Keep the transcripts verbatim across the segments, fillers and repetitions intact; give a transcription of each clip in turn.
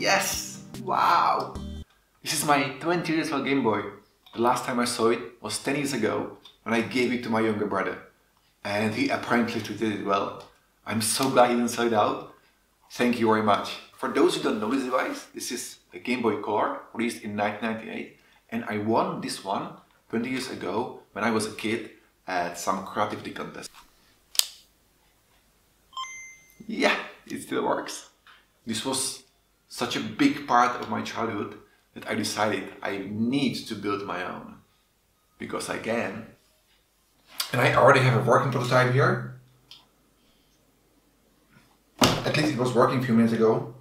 Yes! Wow! This is my twenty years old Game Boy. The last time I saw it was ten years ago when I gave it to my younger brother. And he apparently treated it well. I'm so glad he didn't sell it out. Thank you very much. For those who don't know this device, this is a Game Boy Color released in nineteen ninety-eight. And I won this one twenty years ago when I was a kid at some creativity contest. Yeah, it still works. This was such a big part of my childhood that I decided I need to build my own. Because I can. And I already have a working prototype here. At least it was working a few minutes ago.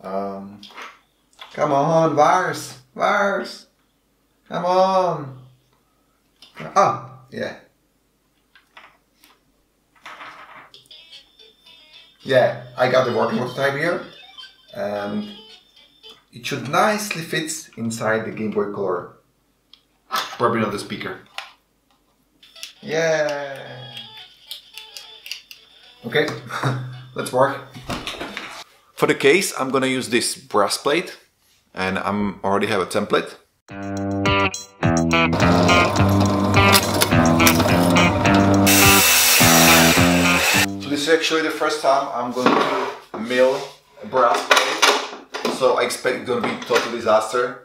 Um, come on, Vars! Vars! Come on! Ah! Yeah. Yeah, I got the working prototype here. And it should nicely fit inside the Game Boy Color. Probably not the speaker. Yeah. Okay, let's work. For the case, I'm gonna use this brass plate, and I'm already have a template. So this is actually the first time I'm going to mill a brass plate, so I expect it's gonna be a total disaster.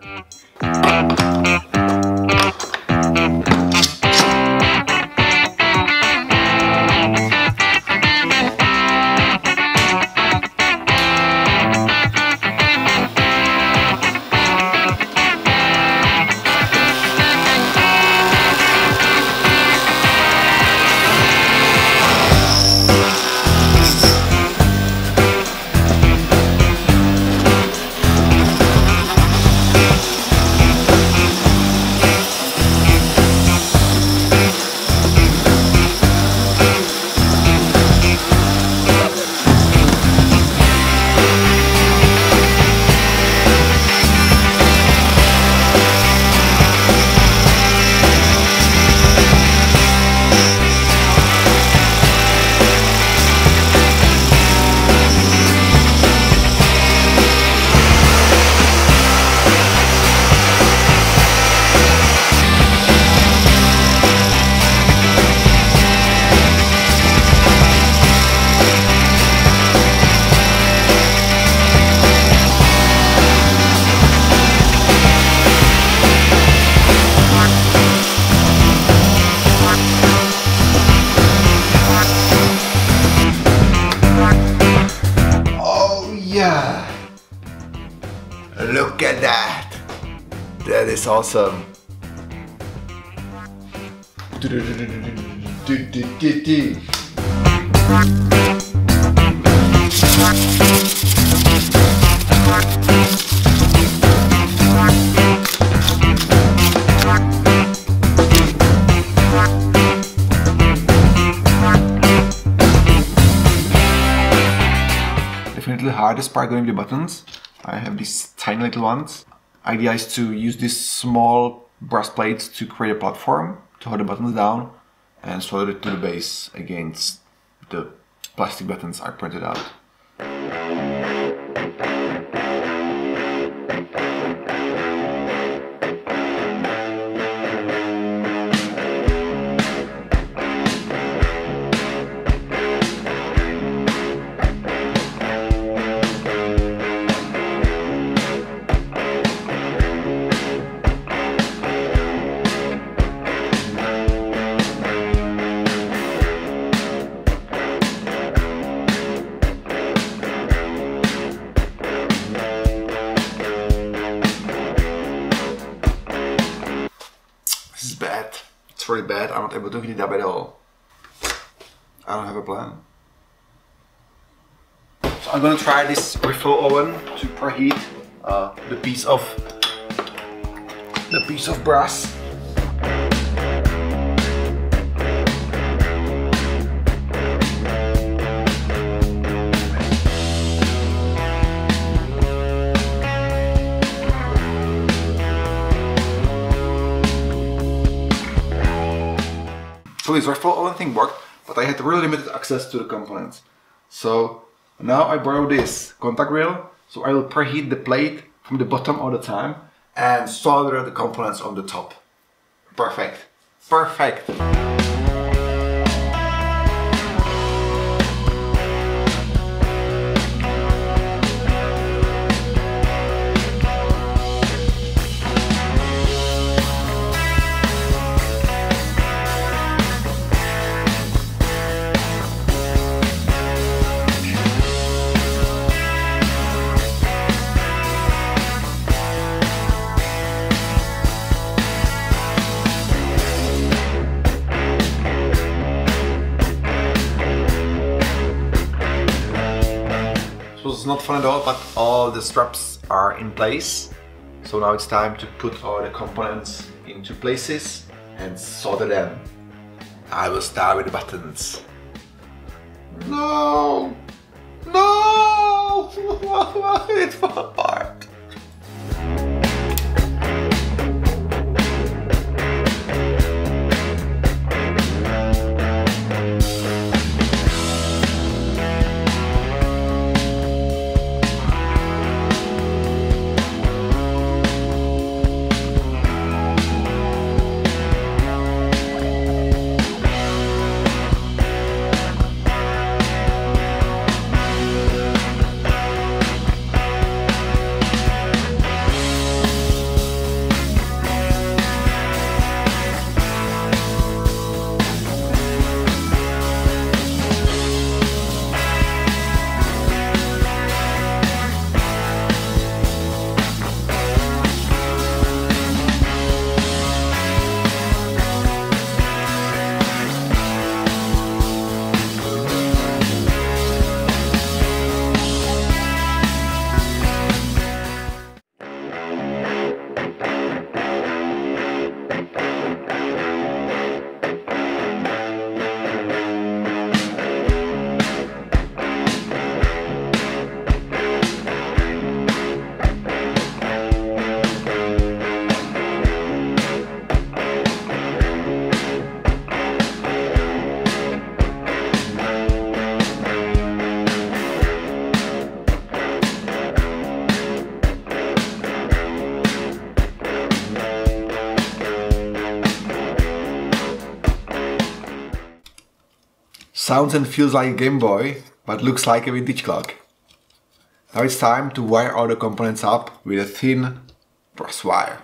Look at that! That is awesome! Definitely hardest part going to the buttons. I have these tiny little ones. Idea is to use these small brass plates to create a platform to hold the buttons down and solder it to the base against the plastic buttons I printed out. Really bad, I'm not able to clean it up at all. I don't have a plan. So I'm gonna try this refill oven to preheat uh, the piece of the piece of brass. So this refill oven thing worked, but I had really limited access to the components. So now I borrow this contact reel So I will preheat the plate from the bottom all the time and solder the components on the top. Perfect. Perfect. It's not fun at all, but all the straps are in place. So now it's time to put all the components into places and solder them. I will start with the buttons. No! No! It fell apart! Sounds and feels like a Game Boy, but looks like a vintage clock. Now it's time to wire all the components up with a thin brass wire.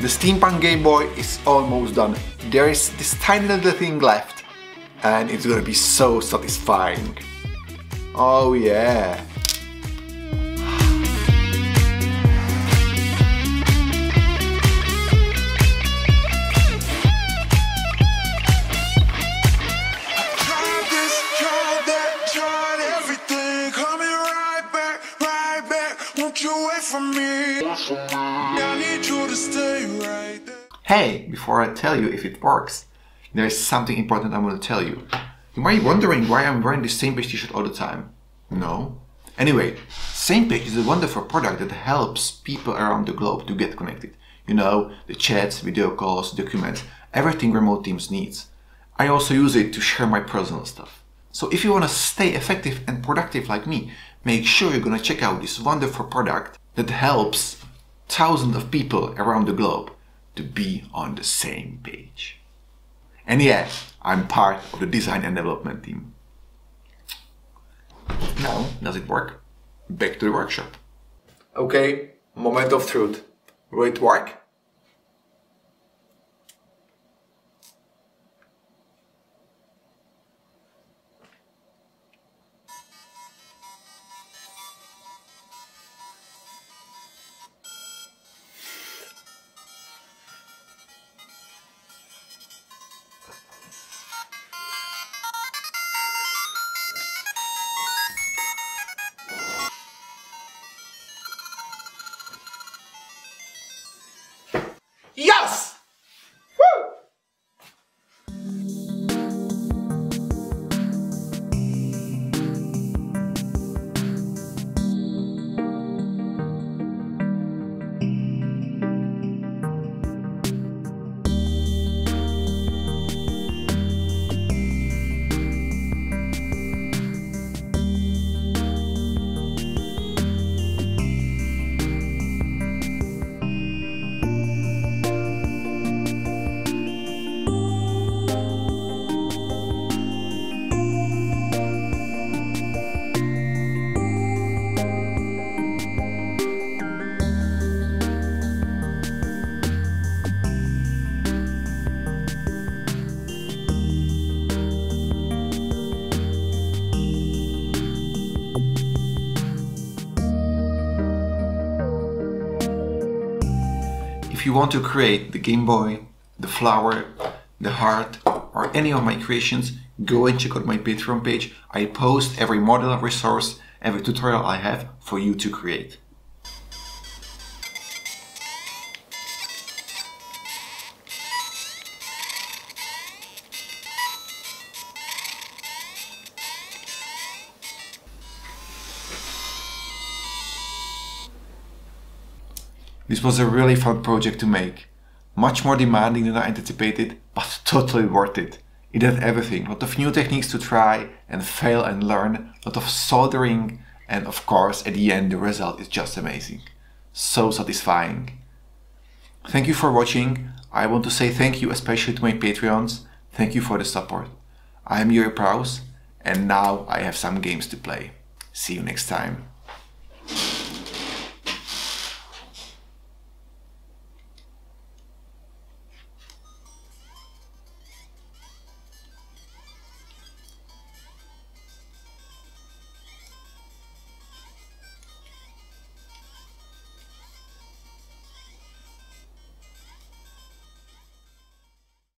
The steampunk Game Boy is almost done. There is this tiny little thing left and it's gonna be so satisfying. Oh yeah! Hey, before I tell you if it works, there is something important I want to tell you. You might be wondering why I'm wearing the SamePage t-shirt all the time. No? Anyway, SamePage is a wonderful product that helps people around the globe to get connected. You know, the chats, video calls, documents, everything remote teams needs. I also use it to share my personal stuff. So if you want to stay effective and productive like me, make sure you're gonna check out this wonderful product that helps thousands of people around the globe to be on the same page. And yeah, I'm part of the design and development team. Now, does it work? Back to the workshop. Okay, moment of truth. Will it work? Yes! Woo! If you want to create the Game Boy, the flower, the heart, or any of my creations, go and check out my Patreon page. I post every model, resource, every tutorial I have for you to create. This was a really fun project to make. Much more demanding than I anticipated, but totally worth it. It had everything, a lot of new techniques to try and fail and learn, a lot of soldering, and of course at the end the result is just amazing. So satisfying. Thank you for watching. I want to say thank you especially to my Patreons. Thank you for the support. I am Jiri Praus and now I have some games to play. See you next time.